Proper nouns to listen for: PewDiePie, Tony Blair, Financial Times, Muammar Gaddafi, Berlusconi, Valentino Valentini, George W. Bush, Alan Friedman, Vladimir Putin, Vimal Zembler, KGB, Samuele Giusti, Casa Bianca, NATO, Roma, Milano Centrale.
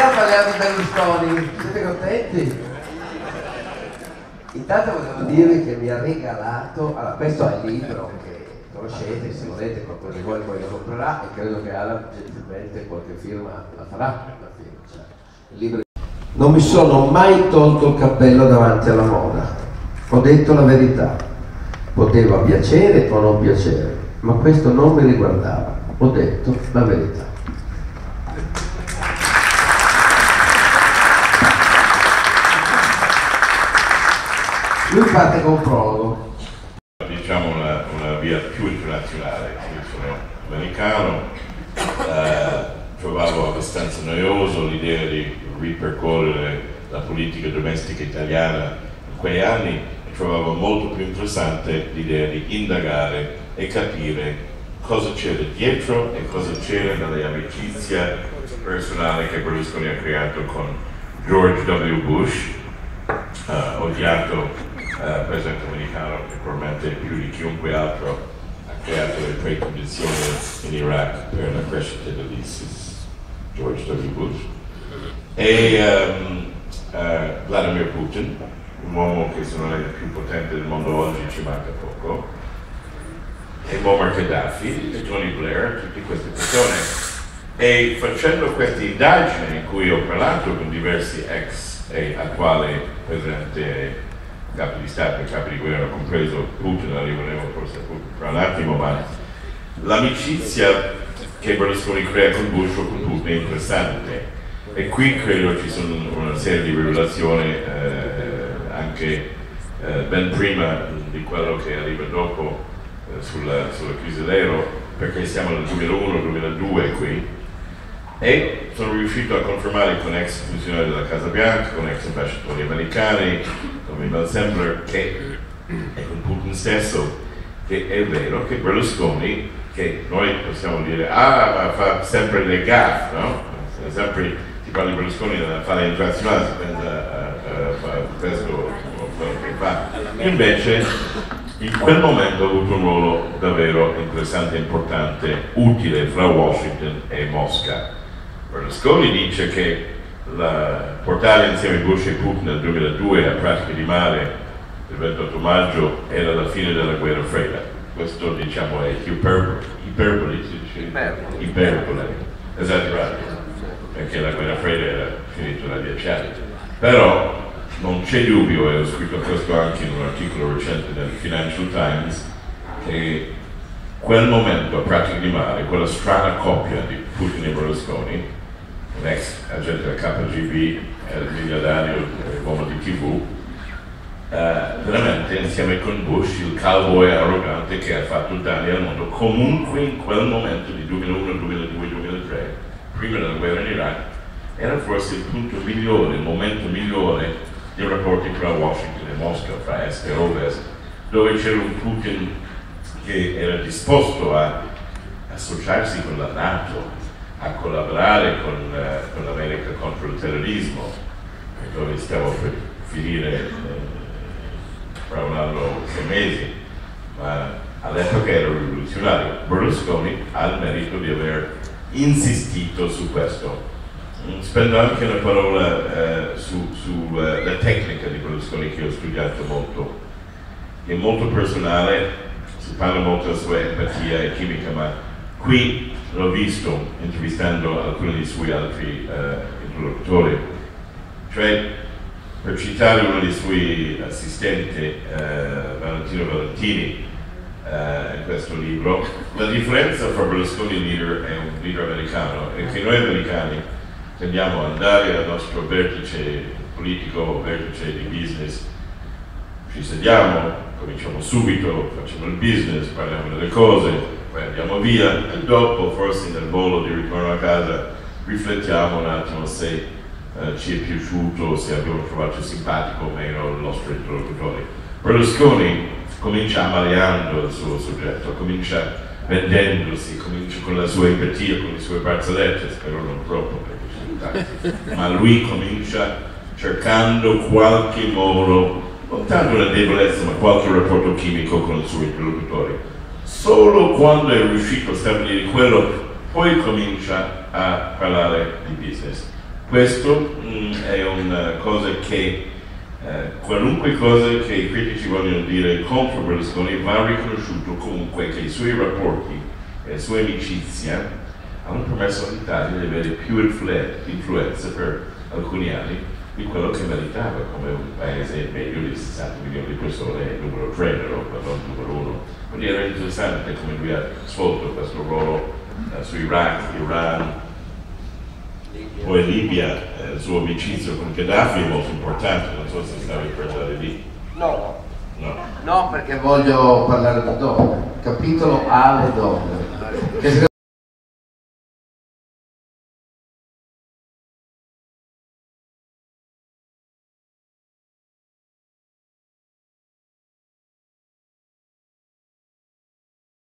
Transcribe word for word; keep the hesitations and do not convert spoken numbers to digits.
stasera parliamo di Berlusconi. Siete contenti? Intanto volevo dirvi che mi ha regalato, allora questo è il libro che conoscete, se volete qualcuno di voi poi lo comprerà, e credo che Alan gentilmente qualche firma la farà, la firma, cioè, il libro. Non mi sono mai tolto il cappello davanti alla moda, ho detto la verità, poteva piacere o non piacere, ma questo non mi riguardava, ho detto la verità. Lui parte con Prologo. Diciamo una, una via più internazionale, io sono americano, eh, trovavo abbastanza noioso l'idea di ripercorrere la politica domestica italiana in quegli anni e trovavo molto più interessante l'idea di indagare e capire cosa c'era dietro e cosa c'era nell'amicizia personale che Berlusconi ha creato con George W. Bush, eh, odiato Uh, presidente americano che probabilmente più di chiunque altro ha creato le precondizioni in Iraq per la crescita dell'ISIS, George W. Bush, e um, uh, Vladimir Putin, un uomo che se non è il più potente del mondo oggi ci manca poco, e Muammar Gaddafi, e Tony Blair, tutte queste persone. E facendo queste indagini in cui ho parlato con diversi ex e attuali presidenti, capi di Stato e capi di guerra, compreso Putin, arriveremo forse tra un attimo, ma l'amicizia che Berlusconi crea con Bush o con Putin è interessante, e qui credo ci sono una serie di rivelazioni eh, anche eh, ben prima di quello che arriva dopo eh, sulla, sulla crisi dell'euro, perché siamo nel duemilauno duemiladue qui, e sono riuscito a confermare con ex funzionari della Casa Bianca, con ex ambasciatori americani, con Vimal Zembler, che è con Putin stesso, che è vero che Berlusconi, che noi possiamo dire, ah, ma fa sempre le gaffe, no? Sempre si parla di Berlusconi nella fase internazionale, si pensa a quello che fa. Invece, in quel momento ha avuto un ruolo davvero interessante, importante, utile fra Washington e Mosca. Berlusconi dice che la, portare insieme Bush e Putin nel duemiladue a Pratica di Mare il ventotto maggio era la fine della guerra fredda. Questo, diciamo, è iperbole, iperbole si dice? Iperbole. Iperbole, esagerato, perché la guerra fredda era finita da dieci anni. Però non c'è dubbio, e ho scritto questo anche in un articolo recente del Financial Times, che quel momento a Pratica di Mare, quella strana coppia di Putin e Berlusconi, un ex agente del K G B, miliardario, uomo di tivù, eh, veramente insieme con Bush, il cowboy arrogante che ha fatto danni al mondo, comunque in quel momento di duemilauno, duemiladue, duemilatré, prima della guerra in Iraq, era forse il punto migliore, il momento migliore dei rapporti tra Washington e Mosca, fra est e ovest, dove c'era un Putin che era disposto a associarsi con la NATO, a collaborare con, eh, con l'America contro il terrorismo, dove stiamo per finire eh, fra un anno o sei mesi, ma all'epoca era rivoluzionario. Berlusconi ha il merito di aver insistito su questo. Spendo anche una parola eh, sulla su, eh, tecnica di Berlusconi, che ho studiato molto, è molto personale, si parla molto della sua empatia e chimica, ma qui l'ho visto intervistando alcuni dei suoi altri eh, interlocutori, cioè, per citare uno dei suoi assistenti, eh, Valentino Valentini, eh, in questo libro, la differenza fra Berlusconi leader e un leader americano è che noi americani tendiamo ad andare al nostro vertice politico, vertice di business, ci sediamo, cominciamo subito, facciamo il business, parliamo delle cose, poi andiamo via, e dopo forse nel volo di ritorno a casa riflettiamo un attimo se eh, ci è piaciuto, se abbiamo trovato simpatico o meno il nostro interlocutore. Berlusconi comincia amaliando il suo soggetto, comincia vendendosi, comincia con la sua empatia, con le sue barzellette, spero non troppo perché c'è tanto, ma lui comincia cercando qualche modo, non tanto una debolezza, ma qualche rapporto chimico con il suo interlocutore. Solo quando è riuscito a stabilire quello, poi comincia a parlare di business. Questo mh, è una cosa che eh, qualunque cosa che i critici vogliono dire contro Berlusconi va riconosciuto comunque che i suoi rapporti e la sua amicizia hanno permesso all'Italia di avere più influenza per alcuni anni di quello che meritava come un paese medio di sessanta milioni di persone, numero tre in Europa, non numero uno. Quindi era interessante come lui ha svolto questo ruolo eh, su Iraq, Iran, Libia. Poi Libia, eh, il suo amicizio con Gaddafi è molto importante, non so se stavi per parlare lì. No, no, no, perché voglio parlare da donne, capitolo A, le donne.